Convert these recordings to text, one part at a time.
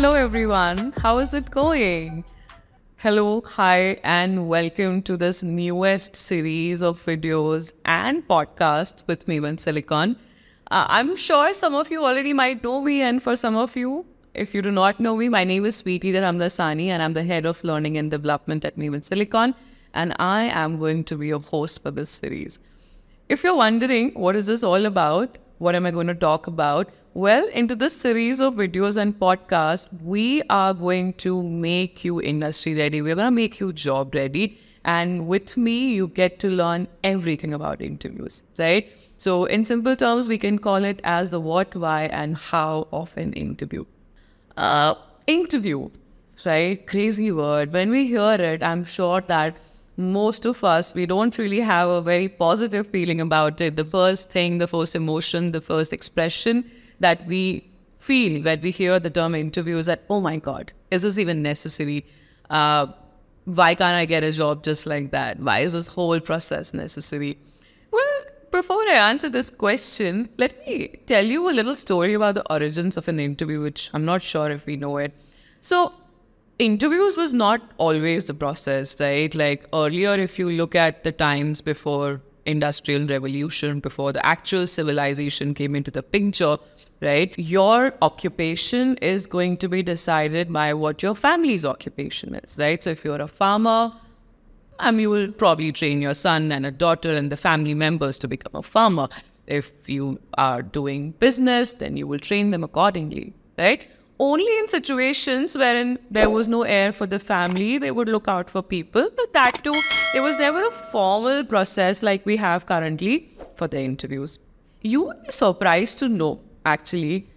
Hello everyone, how is it going? Hello, hi, and welcome to this newest series of videos and podcasts with Maven Silicon. I'm sure some of you already might know me, and for some of you, if you do not know me, my name is Sweety Dharamdasani and I'm the Head of Learning and Development at Maven Silicon, and I am going to be your host for this series. If you're wondering, what is this all about? What am I going to talk about? Well, into this series of videos and podcasts, we are going to make you industry ready. We're going to make you job ready. And with me, you get to learn everything about interviews, right? So in simple terms, we can call it as the what, why, and how of an interview. Interview, right? Crazy word. When we hear it, I'm sure that most of us, we don't really have a very positive feeling about it. The first thing, the first emotion, the first expression that we feel when we hear the term interview is that, oh my God, is this even necessary? Why can't I get a job just like that? Why is this whole process necessary? Well, before I answer this question, let me tell you a little story about the origins of an interview, which I'm not sure if we know it. So interviews was not always the process, right? Like earlier, if you look at the times before Industrial Revolution, before the actual civilization came into the picture, right? Your occupation is going to be decided by what your family's occupation is, right? So if you're a farmer, you will probably train your son and a daughter and the family members to become a farmer. If you are doing business, then you will train them accordingly, right? Only in situations wherein there was no heir for the family, they would look out for people. But that too, there was never a formal process like we have currently for the interviews. You would be surprised to know, actually,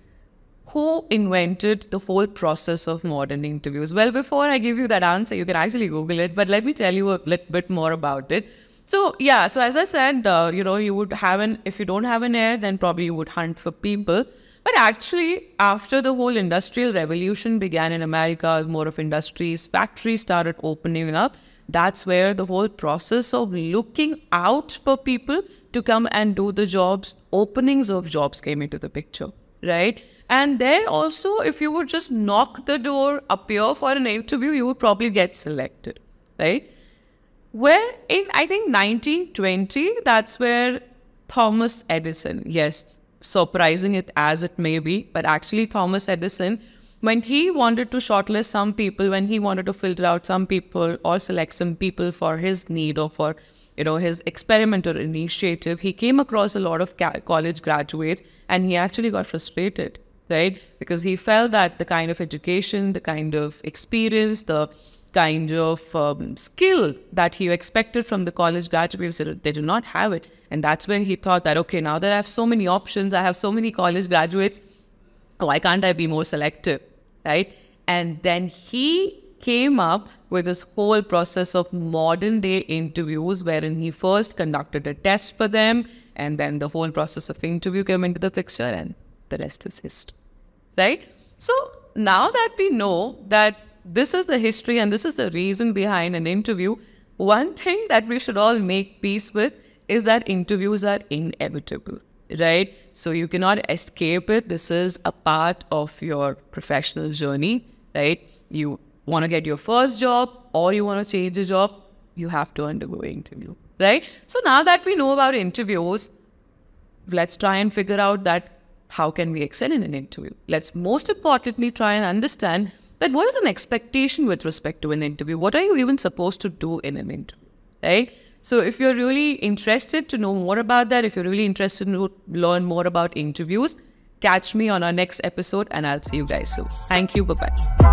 who invented the whole process of modern interviews. Well, before I give you that answer, you can actually Google it, but let me tell you a little bit more about it. So yeah, so as I said, you would have if you don't have an heir, then probably you would hunt for people. But actually, after the whole Industrial Revolution began in America, more of industries, factories started opening up. That's where the whole process of looking out for people to come and do the jobs, openings of jobs came into the picture, right? And there also, if you would just knock the door, appear for an interview, you would probably get selected, right? Where in, I think, 1920, that's where Thomas Edison, yes, surprising it as it may be, but actually Thomas Edison, when he wanted to shortlist some people, when he wanted to filter out some people or select some people for his need or for, his experiment or initiative, he came across a lot of college graduates and he actually got frustrated, right? Because he felt that the kind of education, the kind of experience, the kind of skill that he expected from the college graduates, they do not have it. And that's when he thought that, okay, now that I have so many options, I have so many college graduates, why can't I be more selective, right? And then he came up with this whole process of modern day interviews wherein he first conducted a test for them, and then the whole process of interview came into the picture and the rest is history, right? So now that we know that this is the history and this is the reason behind an interview, one thing that we should all make peace with is that interviews are inevitable, right? So you cannot escape it. This is a part of your professional journey, right? You want to get your first job or you want to change a job, you have to undergo an interview, right? So now that we know about interviews, let's try and figure out that how can we excel in an interview? Let's most importantly try and understand but what is an expectation with respect to an interview? What are you even supposed to do in an interview, right? So if you're really interested to know more about that, if you're really interested to learn more about interviews, catch me on our next episode and I'll see you guys soon. Thank you. Bye-bye.